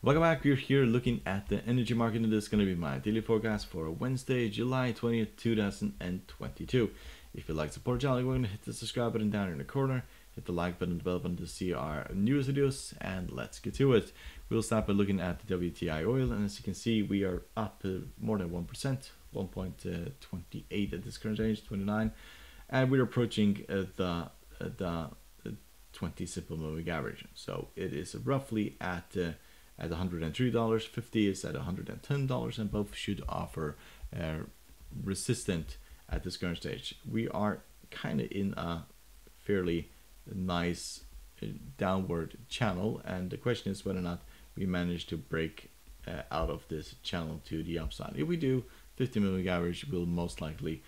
Welcome back. We're here looking at the energy market, and this is going to be my daily forecast for Wednesday, July 20th, 2022. If you like support channel, we're going to hit the subscribe button down in the corner, hit the like button and the bell button to see our newest videos, and let's get to it. We'll start by looking at the WTI oil, and as you can see, we are up more than 1%, 1.28 at this current range, 29, and we're approaching the 20 simple moving average. So it is roughly at $103.50, is at $110, and both should offer resistance at this current stage. We are kind of in a fairly nice downward channel, and the question is whether or not we manage to break out of this channel to the upside. If we do, 50 moving average will most likely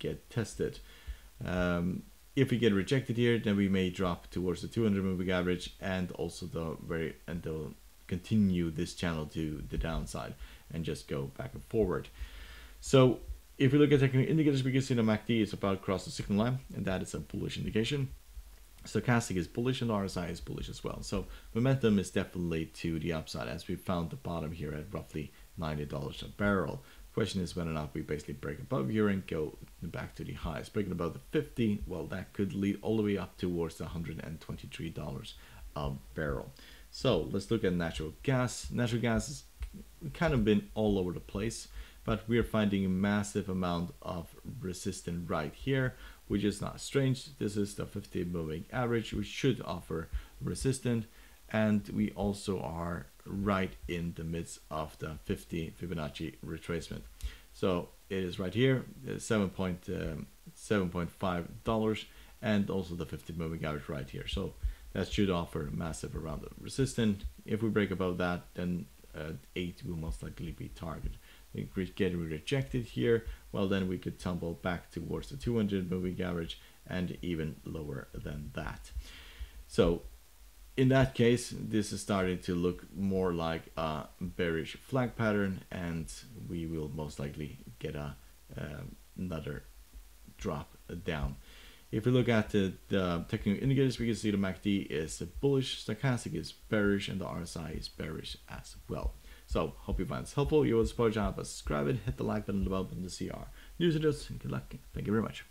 get tested. If we get rejected here, then we may drop towards the 200 moving average, and also they'll continue this channel to the downside and just go back and forward. So if we look at technical indicators, we can see the MACD is about across the signal line, and that is a bullish indication. Stochastic is bullish, and RSI is bullish as well. So momentum is definitely to the upside, as we found the bottom here at roughly $90 a barrel. Question is whether or not we basically break above here and go back to the highs. Breaking above the 50, well, that could lead all the way up towards $123 a barrel. So let's look at natural gas. Natural gas has kind of been all over the place, but we're finding a massive amount of resistance right here, which is not strange. This is the 50 moving average, which should offer resistance, and we also are right in the midst of the 50 Fibonacci retracement. So it is right here, $7.5, and also the 50 moving average right here. So that should offer a massive amount of resistance. If we break above that, then 8 will most likely be targeted. If we get rejected here, well, then we could tumble back towards the 200 moving average and even lower than that. So in that case, this is starting to look more like a bearish flag pattern, and we will most likely get another drop down. If we look at the technical indicators, we can see the MACD is bullish, stochastic is bearish, and the RSI is bearish as well. So, hope you find this helpful. You will support the channel by subscribing, hit the like button and the bell button to see our news videos, and good luck. Thank you very much.